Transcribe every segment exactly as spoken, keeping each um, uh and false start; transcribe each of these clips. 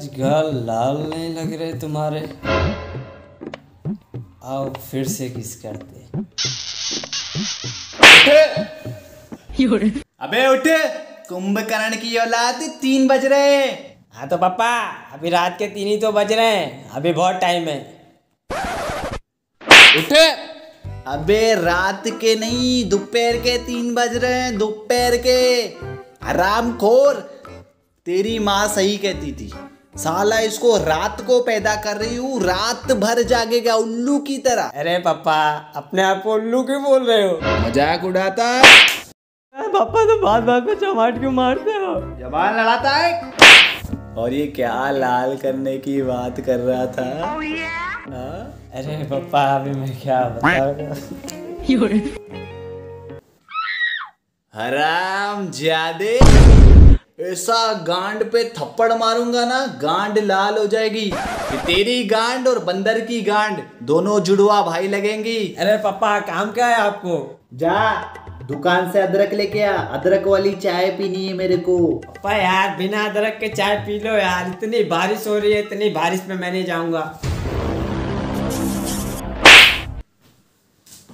आज गाल लाल नहीं लग रहे तुम्हारे, आओ फिर से किस करते। अबे उठे, कुंभकर्ण की औलाद, तीन बज रहे हैं। हाँ तो पापा अभी रात के तीन ही तो बज रहे हैं, अभी बहुत टाइम है। उठे। अबे रात के नहीं, दोपहर के तीन बज रहे हैं, दोपहर के। हरामखोर, तेरी माँ सही कहती थी, साला इसको रात को पैदा कर रही हूँ, रात भर जागेगा उल्लू की तरह। अरे पापा अपने आप को उल्लू क्यों बोल रहे हो, मजाक उड़ाता है। पापा तो बात बात पे चमाट क्यों मारते हो, जबान लड़ाता है। और ये क्या लाल करने की बात कर रहा था। oh, yeah. आ? अरे पापा अभी मैं क्या बताऊं। हरामजादे, ऐसा गांड पे थप्पड़ मारूंगा ना गांड लाल हो जाएगी। तेरी गांड और बंदर की गांड दोनों जुड़वा भाई लगेंगी। अरे पापा काम क्या है आपको, जा दुकान से अदरक लेके आ, अदरक वाली चाय पीनी है मेरे को। पापा यार बिना अदरक के चाय पी लो यार, इतनी बारिश हो रही है, इतनी बारिश में मैं नहीं जाऊंगा।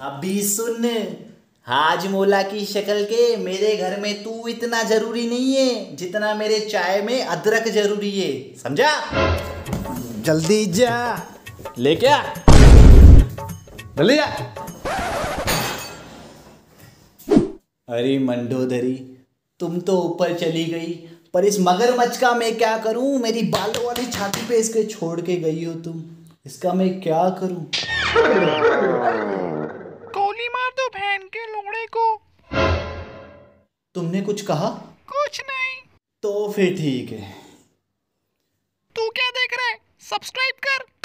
अभी सुन, हाजमोला की शक्ल के मेरे घर में तू इतना जरूरी नहीं है जितना मेरे चाय में अदरक जरूरी है, समझा। जल्दी जा लेके आ, जल्दी जा। अरे मंडोदरी तुम तो ऊपर चली गई, पर इस मगरमच्छ का मैं क्या करूं, मेरी बालों वाली छाती पे इसके छोड़ के गई हो तुम, इसका मैं क्या करूं। तुमने कुछ कहा? कुछ नहीं। तो फिर ठीक है। तू क्या देख रहा है, सब्सक्राइब कर।